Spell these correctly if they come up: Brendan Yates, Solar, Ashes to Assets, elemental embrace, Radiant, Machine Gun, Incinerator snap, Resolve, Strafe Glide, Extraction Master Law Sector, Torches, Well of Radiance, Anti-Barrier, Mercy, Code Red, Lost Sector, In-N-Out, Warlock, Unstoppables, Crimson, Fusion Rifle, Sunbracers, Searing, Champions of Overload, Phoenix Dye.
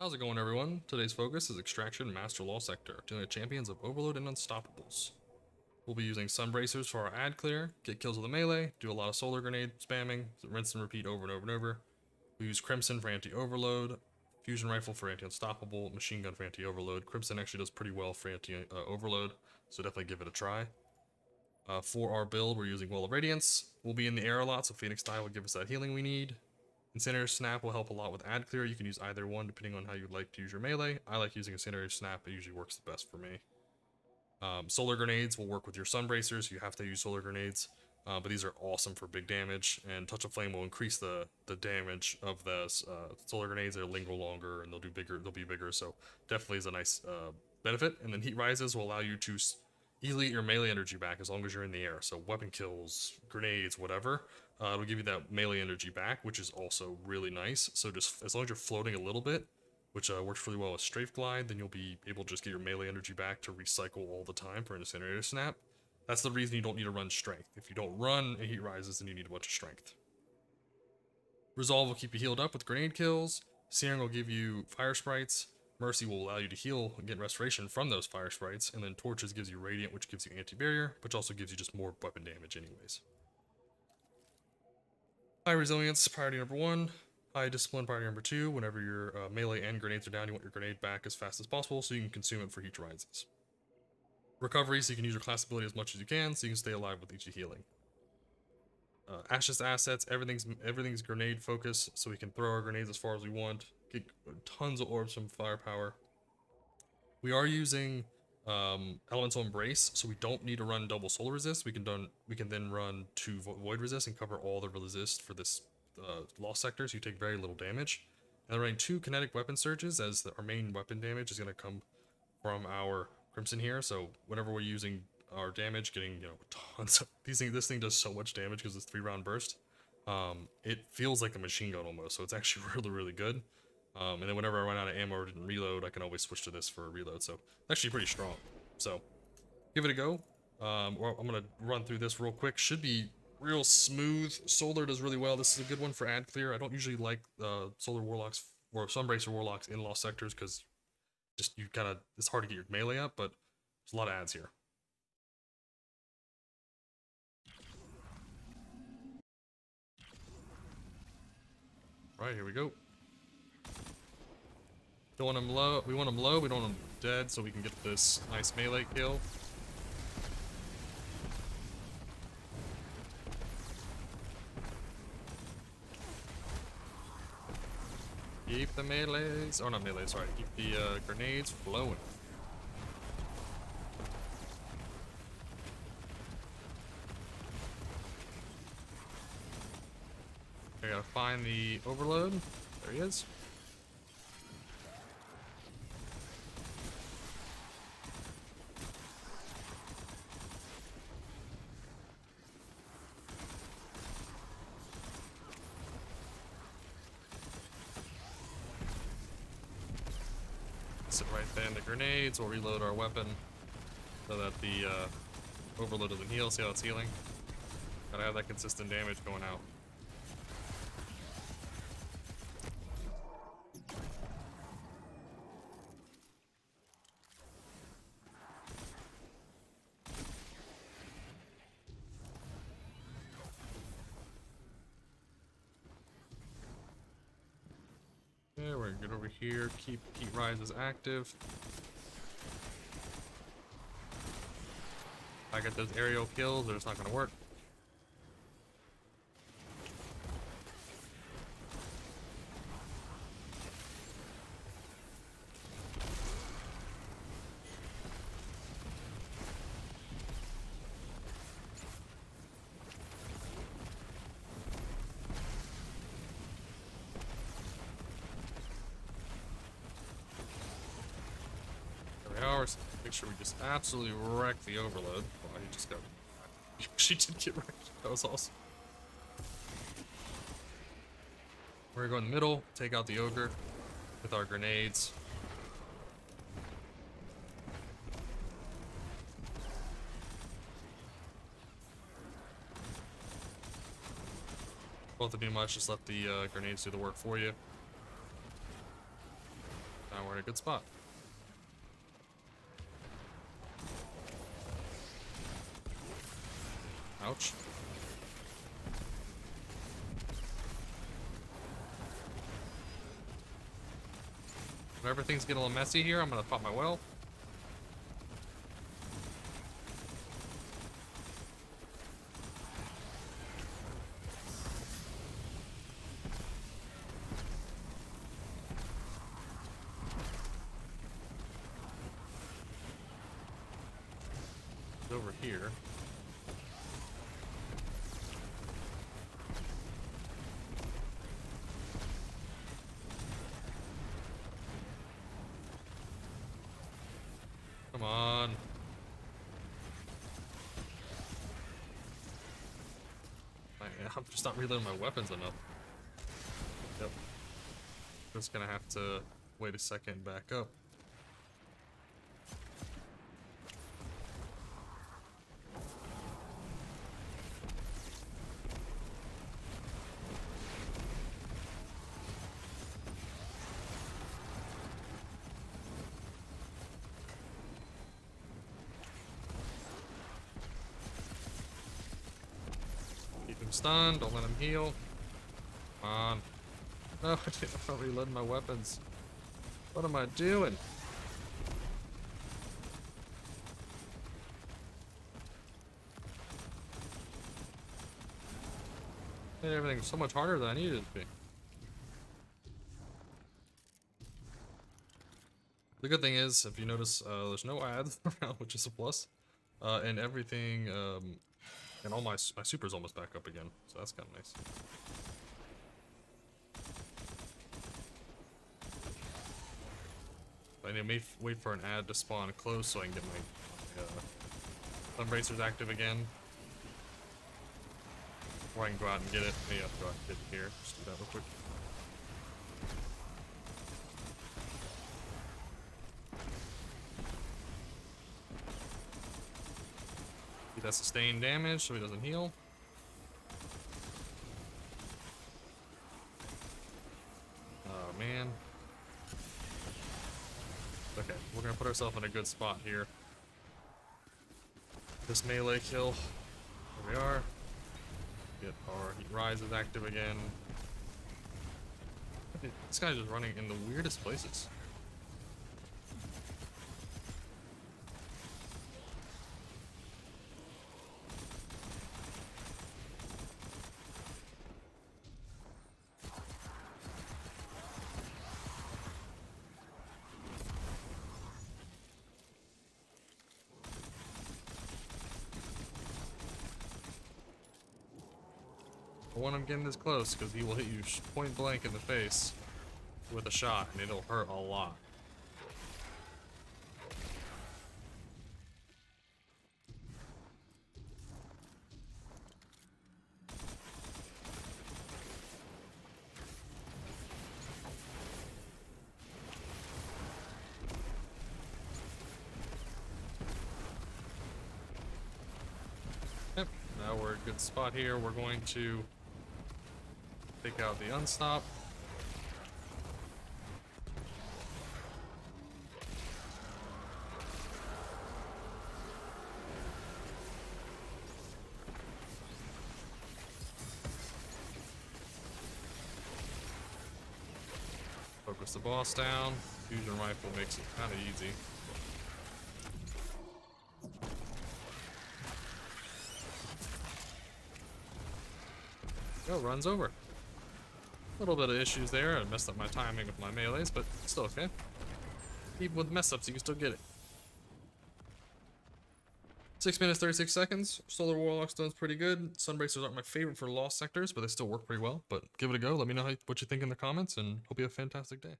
How's it going, everyone? Today's focus is Extraction Master Law Sector, dealing with Champions of Overload and Unstoppables. We'll be using Sunbracers for our ad clear, get kills with a melee, do a lot of solar grenade spamming, rinse and repeat over and over and over. We use Crimson for anti-overload, Fusion Rifle for anti-unstoppable, Machine Gun for anti-overload. Crimson actually does pretty well for anti-overload, so definitely give it a try. For our build, we're using Well of Radiance. We'll be in the air a lot, so Phoenix Dye will give us that healing we need. Incinerator snap will help a lot with ad clear. You can use either one depending on how you like to use your melee. I like using Incinerator snap. It usually works the best for me. Solar grenades will work with your Sunbracers. You have to use solar grenades, but these are awesome for big damage. And Touch of Flame will increase the damage of the solar grenades. They'll linger longer and they'll be bigger. So definitely is a nice benefit. And then Heat Rises will allow you to elite your melee energy back as long as you're in the air. So weapon kills, grenades, whatever. It'll give you that melee energy back, which is also really nice. So just as long as you're floating a little bit, which works really well with Strafe Glide, then you'll be able to just get your melee energy back to recycle all the time for an Incinerator snap. That's the reason you don't need to run Strength. If you don't run a Heat Rises, then you need a bunch of Strength. Resolve will keep you healed up with grenade kills. Searing will give you Fire Sprites. Mercy will allow you to heal and get restoration from those Fire Sprites. And then Torches gives you Radiant, which gives you Anti-Barrier, which also gives you just more weapon damage anyways. High Resilience, priority number 1. High Discipline, priority number 2. Whenever your melee and grenades are down, you want your grenade back as fast as possible so you can consume it for Heat Rises. Recovery, so you can use your class ability as much as you can so you can stay alive with each healing. Ashes to Assets, everything's grenade focused, so we can throw our grenades as far as we want, get tons of orbs from firepower. We are using elemental embrace, so we don't need to run double solar resist. We can then run 2 void resist and cover all the resist for this lost sector, so you take very little damage. And then running 2 kinetic weapon surges, as our main weapon damage is going to come from our Crimson here. So whenever we're using our damage, getting, you know, tons of these things. This thing does so much damage because it's 3-round burst. It feels like a machine gun almost, so it's actually really good. And then whenever I run out of ammo or didn't reload, I can always switch to this for a reload. So it's actually pretty strong. So give it a go. I'm going to run through this real quick. Should be real smooth. Solar does really well. This is a good one for ad clear. I don't usually like solar warlocks or Sunbracer warlocks in lost sectors because just you kind of, it's hard to get your melee up, but there's a lot of ads here. All right, here we go. Don't want them low. We want them low. We don't want them dead, so we can get this nice melee kill. Keep the melees. Oh, not melees. Sorry. Keep the grenades flowing. I gotta find the overload. There he is. Sit right there in the grenades. We'll reload our weapon so that the overload doesn't heal. See how it's healing? Gotta have that consistent damage going out. Okay, we're gonna get over here, keep Heat Rises active. If I get those aerial kills, they're just not gonna work. Make sure we just absolutely wreck the overload. Oh, I just got. She did get wrecked. That was awesome. We're gonna go in the middle, take out the ogre with our grenades. Don't have to do much, just let the grenades do the work for you. we're in a good spot. Ouch. Whenever things get a little messy here, I'm gonna pop my well. Over here. Come on. I'm just not reloading my weapons enough. Yep. Just gonna have to wait a second and back up. Stunned, don't let him heal. Come on. No, oh, I'm not reloading my weapons. What am I doing? Made everything so much harder than I needed it to be. The good thing is, if you notice, there's no ads around, which is a plus. And everything, and all my super's almost back up again, so that's kind of nice. I need to wait for an ad to spawn close so I can get my Sunbracers active again. Or I can go out and get it. Yeah, go out and get it here. Just do that real quick. That sustained damage so he doesn't heal. Oh man. Okay, we're gonna put ourselves in a good spot here. This melee kill. Here we are. Get our heat rises active again. This guy's just running in the weirdest places. I want him getting this close because he will hit you point blank in the face with a shot and it'll hurt a lot. Yep, now we're in a good spot here. We're going to take out the unstop. Focus the boss down. Fusion Rifle makes it kind of easy. Oh, runs over. A little bit of issues there. I messed up my timing with my melees, but still okay. Even with mess ups, you can still get it. 6 minutes, 36 seconds. Solar Warlock's done's pretty good. Sunbracers aren't my favorite for Lost Sectors, but they still work pretty well. But give it a go. Let me know what you think in the comments, and hope you have a fantastic day.